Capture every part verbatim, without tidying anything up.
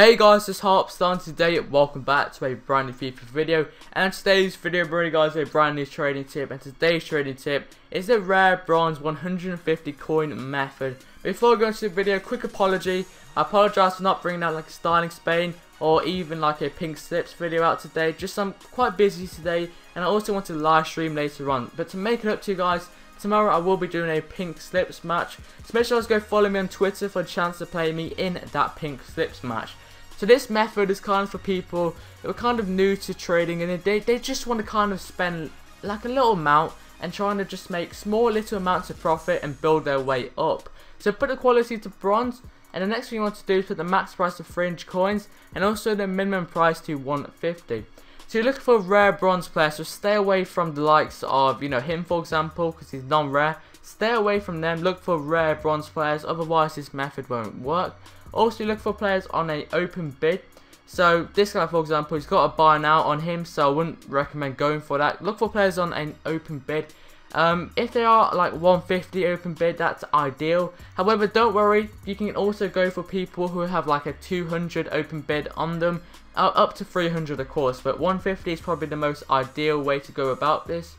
Hey guys, it's Harpstar and today welcome back to a brand new FIFA video, and today's video bringing you guys a brand new trading tip. And today's trading tip is the Rare Bronze one hundred fifty Coin Method. Before going to the video, quick apology. I apologise for not bringing out like a Styling Spain or even like a Pink Slips video out today. Just I'm quite busy today and I also want to live stream later on. But to make it up to you guys, tomorrow I will be doing a Pink Slips match. So make sure you guys go follow me on Twitter for a chance to play me in that Pink Slips match. So this method is kind of for people who are kind of new to trading and they, they just want to kind of spend like a little amount and trying to just make small little amounts of profit and build their way up. So put the quality to bronze, and the next thing you want to do is put the max price to three hundred coins and also the minimum price to one fifty. So you're looking for a rare bronze player, so stay away from the likes of, you know, him for example, because he's non-rare. Stay away from them, look for rare bronze players, otherwise this method won't work. Also look for players on an open bid. So this guy for example, he's got a buy now on him, so I wouldn't recommend going for that. Look for players on an open bid. Um, if they are like one fifty open bid, that's ideal. However, don't worry, you can also go for people who have like a two hundred open bid on them, uh, up to three hundred of course, but one fifty is probably the most ideal way to go about this.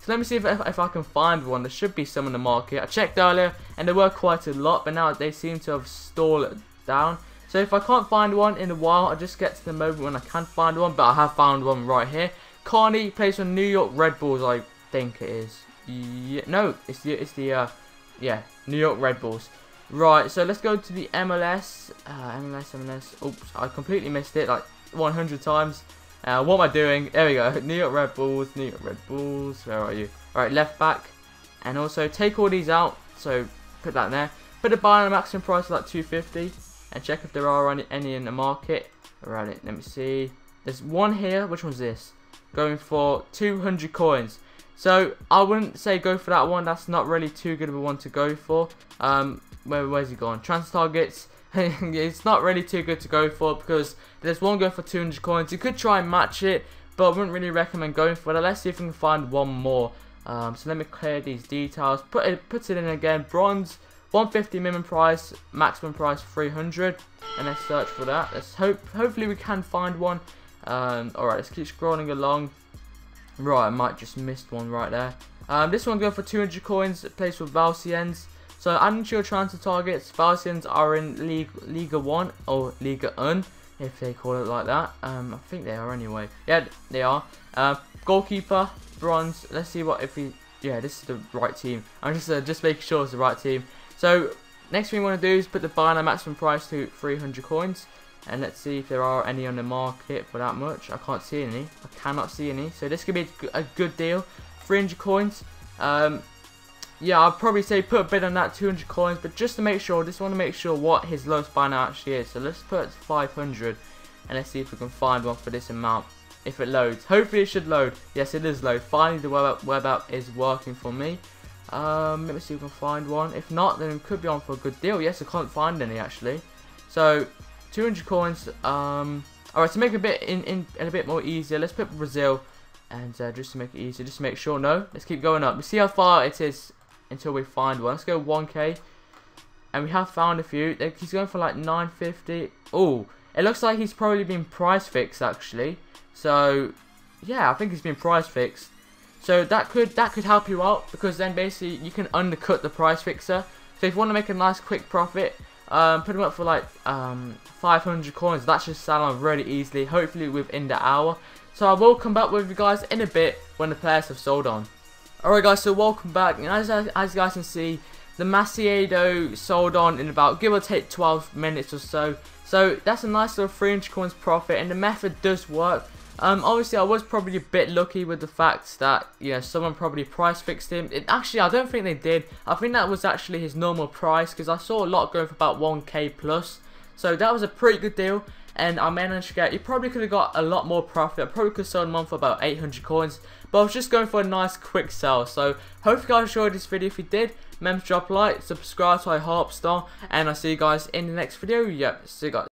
So let me see if, if, if I can find one. There should be some in the market. I checked earlier and there were quite a lot, but now they seem to have stalled down. So if I can't find one in a while, I just get to the moment when I can find one, but I have found one right here. Carney plays for New York Red Bulls, I think it is. Yeah, no, it's the, it's the, uh, yeah, New York Red Bulls. Right, so let's go to the M L S, uh, M L S, M L S, oops, I completely missed it like one hundred times. Uh, what am I doing? There we go, New York Red Bulls, New York Red Bulls, where are you? Alright, left back, and also take all these out, so put that in there. Put a buy on a maximum price of like two fifty, and check if there are any, any in the market. Alright, let me see, there's one here, which one's this? Going for two hundred coins. So I wouldn't say go for that one, that's not really too good of a one to go for. Um, where, where's he gone? Trans targets, it's not really too good to go for because there's one going for two hundred coins. You could try and match it, but I wouldn't really recommend going for that. Let's see if we can find one more. Um, so let me clear these details, put it, put it in again, bronze, one fifty minimum price, maximum price three hundred, and let's search for that. Let's hope, hopefully we can find one. Um, alright, let's keep scrolling along. Right, I might just missed one right there. Um, this one's going for two hundred coins, plays for Valenciennes. So adding to your transfer targets, Valenciennes are in Liga one or Liga one, if they call it like that. Um, I think they are anyway. Yeah, they are. Uh, goalkeeper, bronze. Let's see what if we. Yeah, this is the right team. I'm just uh, just making sure it's the right team. So next thing we want to do is put the buy now maximum price to three hundred coins. And let's see if there are any on the market for that much. I can't see any. I cannot see any. So this could be a good deal. three hundred coins. Um, yeah, I'd probably say put a bid on that, two hundred coins. But just to make sure, just want to make sure what his lowest buy now actually is. So let's put five hundred. And let's see if we can find one for this amount. If it loads. Hopefully it should load. Yes, it is load. Finally, the web app, web app is working for me. Um, let me see if we can find one. If not, then it could be on for a good deal. Yes, I can't find any actually. So two hundred coins. Um, Alright, to make it a bit in, in, in a bit more easier, let's put Brazil, and uh, just to make it easier, just to make sure. No, let's keep going up. We see how far it is until we find one. Let's go one K, and we have found a few. He's going for like nine fifty. Oh, it looks like he's probably been price fixed actually. So yeah, I think he's been price fixed. So that could that could help you out, because then basically you can undercut the price fixer. So if you want to make a nice quick profit, Um, put them up for like um, five hundred coins. That should sell on really easily, hopefully within the hour. So I will come back with you guys in a bit when the players have sold on. Alright guys, so welcome back, and as, as you guys can see, the Masiedo sold on in about give or take twelve minutes or so. So that's a nice little three hundred coins profit, and the method does work. Um, obviously I was probably a bit lucky with the fact that, you know, someone probably price fixed him. It, actually I don't think they did. I think that was actually his normal price, because I saw a lot going for about one K plus. So that was a pretty good deal, and I managed to get, you probably could have got a lot more profit. I probably could have sold him on for about eight hundred coins, but I was just going for a nice quick sell. So hope you guys enjoyed this video. If you did, remember to drop a like, subscribe to iHarpstar, and I'll see you guys in the next video. Yep, see you guys.